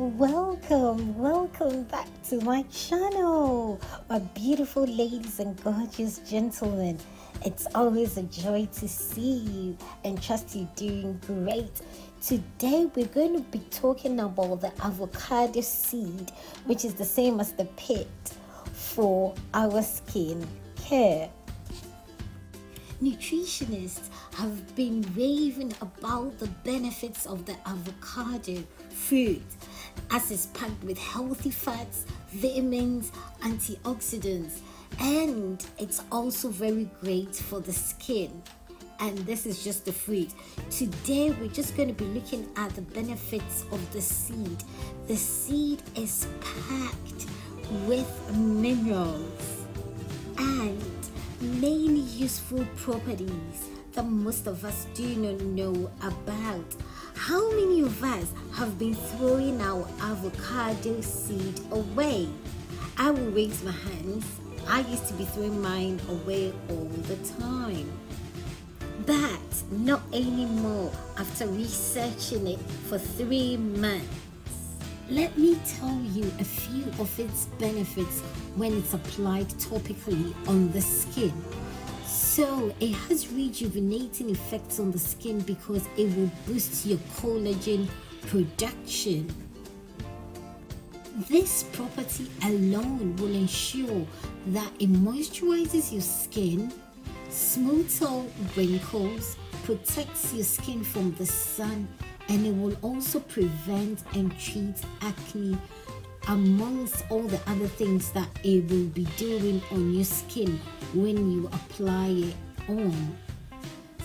Welcome back to my channel, my beautiful ladies and gorgeous gentlemen. It's always a joy to see you and trust you're doing great. Today we're going to be talking about the avocado seed, which is the same as the pit for our skin care. Nutritionists have been raving about the benefits of the avocado fruit, as it's packed with healthy fats, vitamins, antioxidants, and it's also very great for the skin. And this is just the fruit. Today we're just going to be looking at the benefits of the seed. The seed is packed with minerals and many useful properties that most of us do not know about. How many of us have been throwing our avocado seed away? I will raise my hands. I used to be throwing mine away all the time. But not anymore after researching it for 3 months. Let me tell you a few of its benefits when it's applied topically on the skin. So it has rejuvenating effects on the skin because it will boost your collagen production. This property alone will ensure that it moisturizes your skin, smooths out wrinkles, protects your skin from the sun, and it will also prevent and treat acne, amongst all the other things that it will be doing on your skin when you apply it on.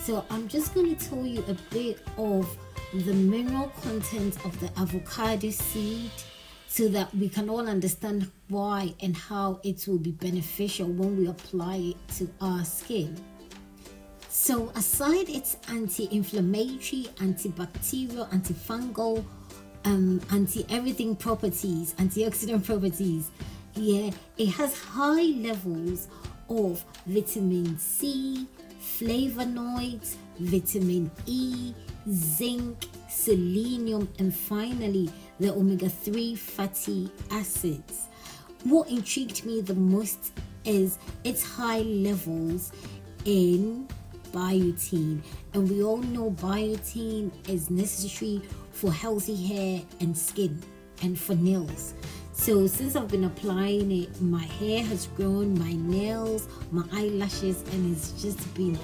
So I'm just going to tell you a bit of the mineral content of the avocado seed so that we can all understand why and how it will be beneficial when we apply it to our skin. So aside its anti-inflammatory, antibacterial, antifungal, anti-everything properties, antioxidant properties, it has high levels of vitamin C, flavonoids, vitamin E, zinc, selenium, and finally the omega-3 fatty acids. What intrigued me the most is its high levels in biotin, and we all know biotin is necessary for healthy hair and skin and for nails. So since I've been applying it, my hair has grown, my nails, my eyelashes, and it's just been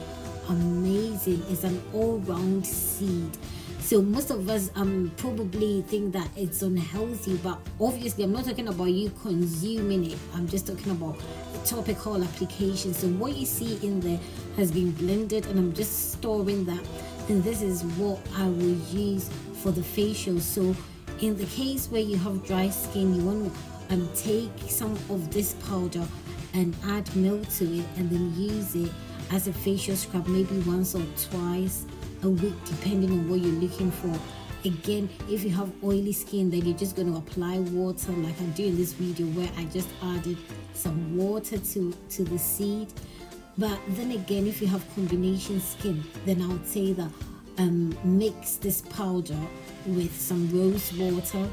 amazing. It's an all-round seed. So most of us probably think that it's unhealthy, but obviously I'm not talking about you consuming it. I'm just talking about topical application. So what you see in there has been blended, and I'm just storing that, and this is what I will use for the facial. So in the case where you have dry skin, you want to take some of this powder and add milk to it and then use it as a facial scrub, maybe once or twice a week depending on what you're looking for. Again, if you have oily skin, then you're just going to apply water like I do in this video, where I just added some water to the seed. But then again, if you have combination skin, then I would say that mix this powder with some rose water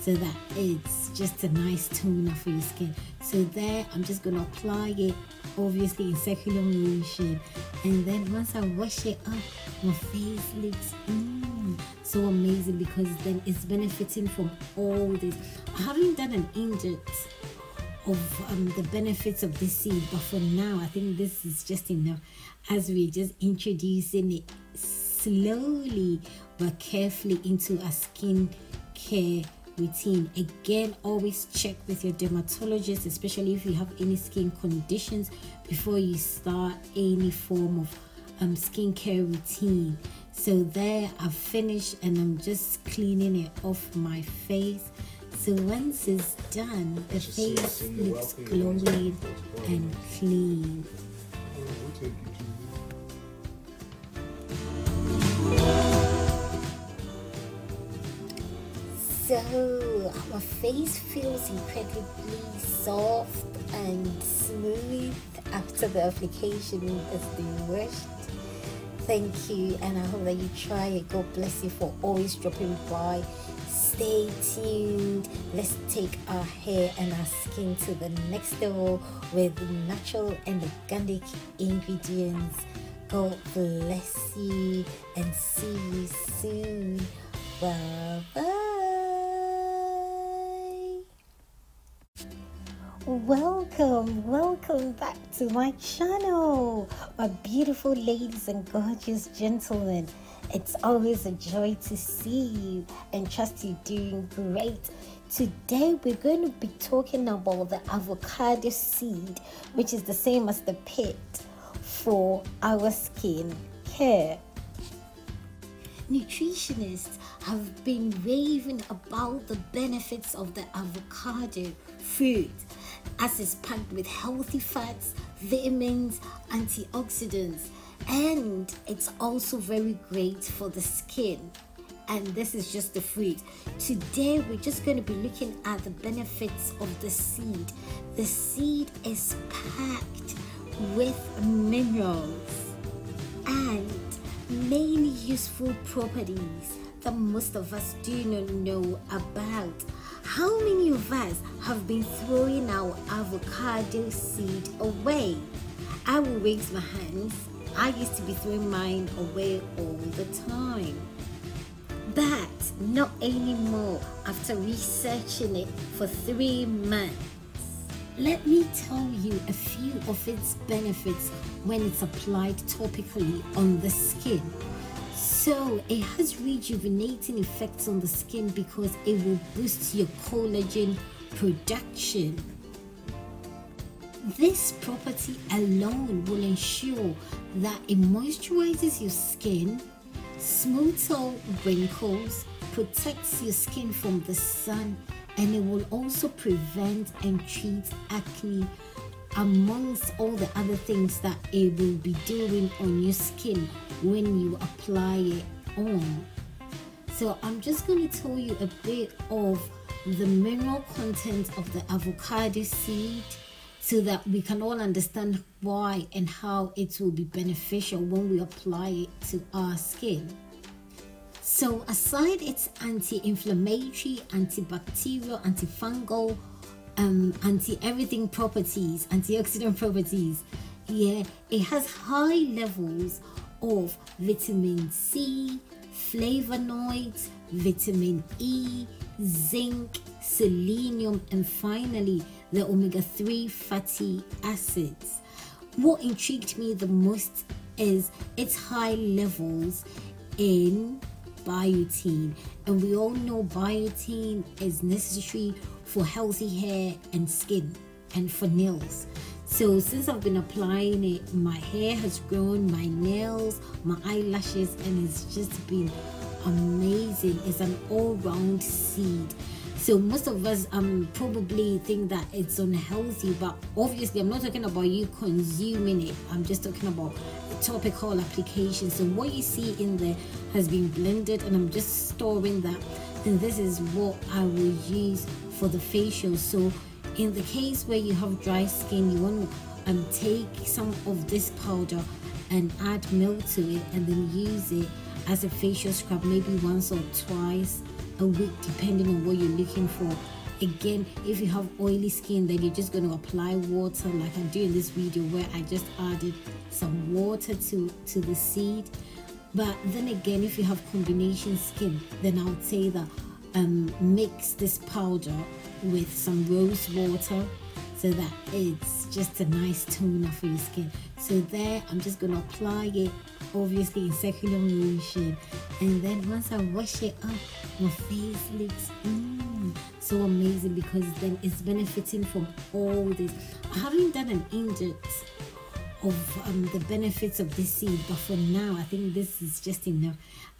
so that it's just a nice toner for your skin. So there, I'm just going to apply it, obviously in circular motion, and then once I wash it up, my face looks so amazing because then it's benefiting from all this. I haven't done an in-depth of the benefits of this seed, but for now I think this is just enough, as we're just introducing it slowly but carefully into a skin care routine. Again, always check with your dermatologist, especially if you have any skin conditions, before you start any form of skincare routine. So there, I've finished and I'm just cleaning it off my face. So once it's done, the face looks glowing and clean. So our face feels incredibly soft and smooth after the application has been washed. Thank you, and I hope that you try it. God bless you for always dropping by. Stay tuned. Let's take our hair and our skin to the next level with natural and organic ingredients. God bless you and see you soon. Bye-bye. Welcome back to my channel, my beautiful ladies and gorgeous gentlemen. It's always a joy to see you and trust you're doing great. Today we're going to be talking about the avocado seed, which is the same as the pit for our skin care. Nutritionists have been raving about the benefits of the avocado fruit, as it's packed with healthy fats, vitamins, antioxidants, and it's also very great for the skin. And this is just the fruit. Today we're just going to be looking at the benefits of the seed. The seed is packed with minerals and many useful properties that most of us do not know about. How many of us have been throwing our avocado seed away? I will raise my hands. I used to be throwing mine away all the time, but not anymore after researching it for 3 months. Let me tell you a few of its benefits when it's applied topically on the skin. So it has rejuvenating effects on the skin because it will boost your collagen production. This property alone will ensure that it moisturizes your skin, smooths out wrinkles, protects your skin from the sun, and it will also prevent and treat acne, amongst all the other things that it will be doing on your skin when you apply it on. So I'm just going to tell you a bit of the mineral content of the avocado seed, so that we can all understand why and how it will be beneficial when we apply it to our skin. So aside its anti-inflammatory, antibacterial, antifungal, anti-everything properties, antioxidant properties, it has high levels of vitamin C, flavonoids, vitamin E, zinc, selenium, and finally the omega-3 fatty acids. What intrigued me the most is its high levels in biotin, and we all know biotin is necessary for healthy hair and skin and for nails. So since I've been applying it, my hair has grown, my nails, my eyelashes, and it's just been amazing. It's an all-round seed. So most of us probably think that it's unhealthy, but obviously I'm not talking about you consuming it. I'm just talking about topical application. So what you see in there has been blended, and I'm just storing that, and this is what I will use for the facial. So in the case where you have dry skin, you want to take some of this powder and add milk to it, and then use it as a facial scrub, maybe once or twice a week, depending on what you're looking for. Again, if you have oily skin, then you're just going to apply water, like I do in this video where I just added some water to the seed. But then again, if you have combination skin, then I would say that mix this powder with some rose water, so that it's just a nice toner for your skin. So there, I'm just going to apply it, obviously in circular motion, and then once I wash it up, my face looks so amazing, because then it's benefiting from all this. I haven't done an in-depth of the benefits of this seed, but for now I think this is just enough,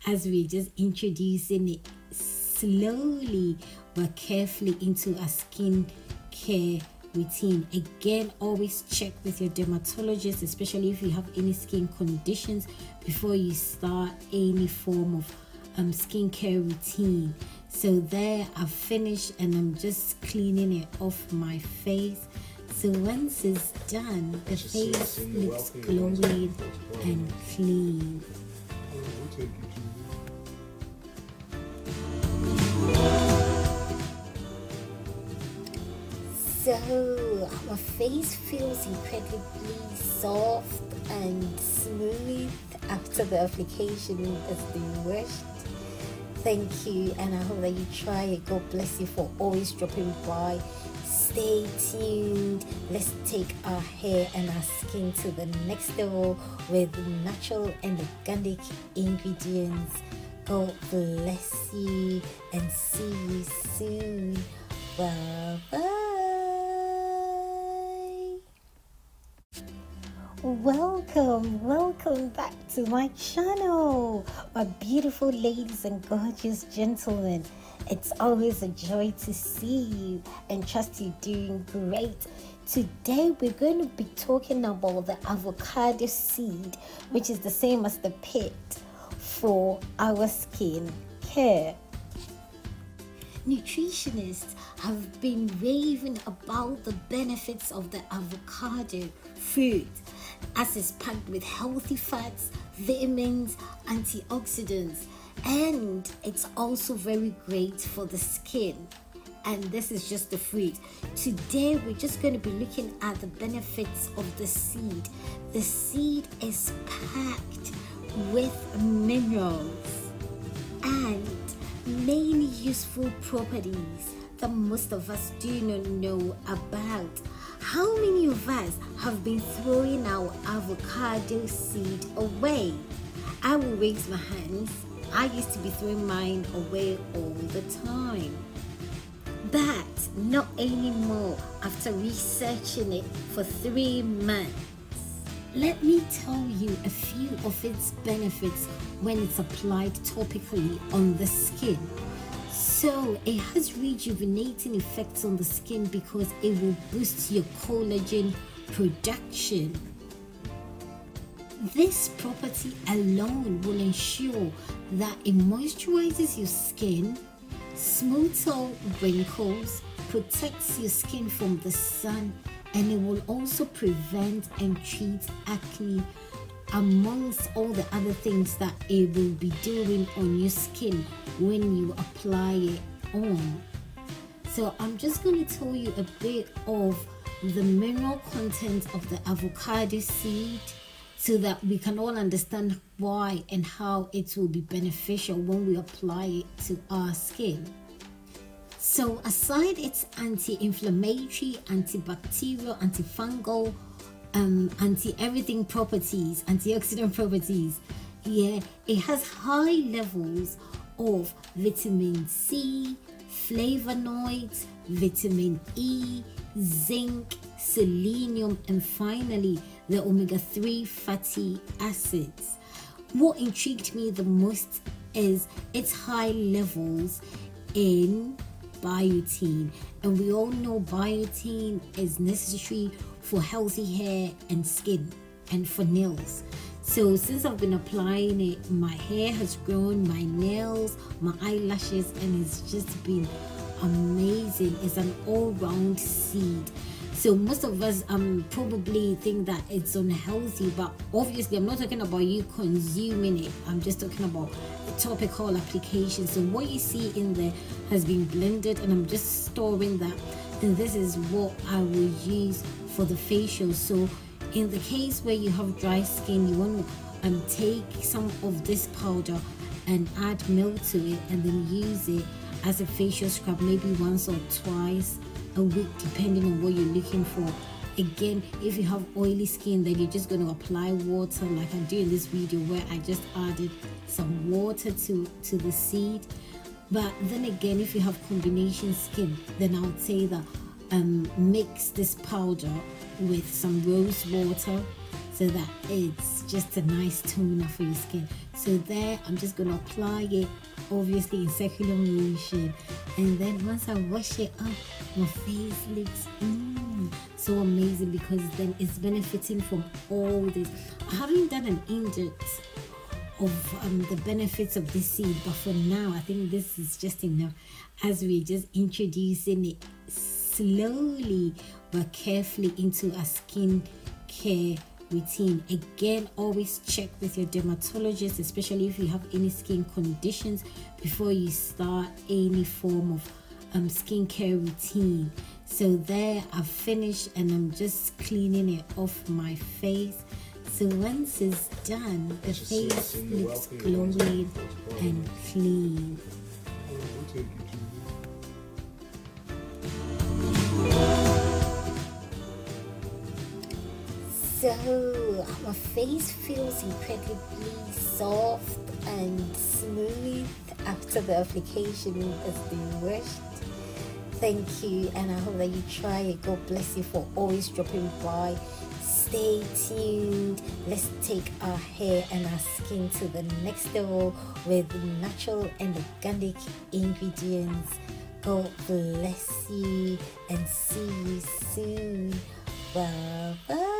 as we're just introducing it slowly but carefully into our skin care routine. Again, always check with your dermatologist, especially if you have any skin conditions, before you start any form of skincare routine. So there, I've finished, and I'm just cleaning it off my face. So once it's done, the face looks glowing and clean. So my face feels incredibly soft and smooth after the application has been washed. Thank you, and I hope that you try it. God bless you for always dropping by. Stay tuned. Let's take our hair and our skin to the next level with natural and organic ingredients. God bless you and see you soon. Bye-bye. Welcome back to my channel, my beautiful ladies and gorgeous gentlemen. It's always a joy to see you and trust you're doing great. Today we're going to be talking about the avocado seed, which is the same as the pit, for our skin care. Nutritionists have been raving about the benefits of the avocado fruit, as it's packed with healthy fats, vitamins, antioxidants, and it's also very great for the skin. And this is just the fruit. Today we're just going to be looking at the benefits of the seed. The seed is packed with minerals and many useful properties that most of us do not know about. How many of us have been throwing our avocado seed away? I will raise my hands. I used to be throwing mine away all the time. But not anymore after researching it for 3 months. Let me tell you a few of its benefits when it's applied topically on the skin. So it has rejuvenating effects on the skin because it will boost your collagen production. This property alone will ensure that it moisturizes your skin, smooths out wrinkles, protects your skin from the sun, and it will also prevent and treat acne, amongst all the other things that it will be doing on your skin when you apply it on. So I'm just going to tell you a bit of the mineral content of the avocado seed so that we can all understand why and how it will be beneficial when we apply it to our skin. So aside its anti-inflammatory, antibacterial, antifungal, anti-everything properties, antioxidant properties, it has high levels of vitamin C, flavonoids, vitamin E, zinc, selenium, and finally the omega-3 fatty acids. What intrigued me the most is its high levels in biotin, and we all know biotin is necessary for healthy hair and skin and for nails. So since I've been applying it, my hair has grown, my nails, my eyelashes, and it's just been amazing. It's an all-round seed. So most of us probably think that it's unhealthy, but obviously I'm not talking about you consuming it. I'm just talking about the topical application. So what you see in there has been blended, and I'm just storing that, and this is what I will use for the facial. So in the case where you have dry skin, you want to take some of this powder and add milk to it and then use it as a facial scrub, maybe once or twice a week, depending on what you're looking for. Again, if you have oily skin, then you're just going to apply water, like I do in this video where I just added some water to the seed. But then again, if you have combination skin, then I would say that mix this powder with some rose water so that it's just a nice toner for your skin. So there, I'm just going to apply it, obviously in circular motion, and then once I wash it up, my face looks so amazing, because then it's benefiting from all this. I haven't done an in-depth of the benefits of this seed, but for now I think this is just enough, as we're just introducing it slowly but carefully into a skin care routine. Again, always check with your dermatologist, especially if you have any skin conditions, before you start any form of skincare routine. So there, I've finished and I'm just cleaning it off my face. So once it's done, the face looks glowing and clean. So our face feels incredibly soft and smooth after the application has been washed. Thank you, and I hope that you try it. God bless you for always dropping by. Stay tuned. Let's take our hair and our skin to the next level with natural and organic ingredients. God bless you and see you soon. Bye bye.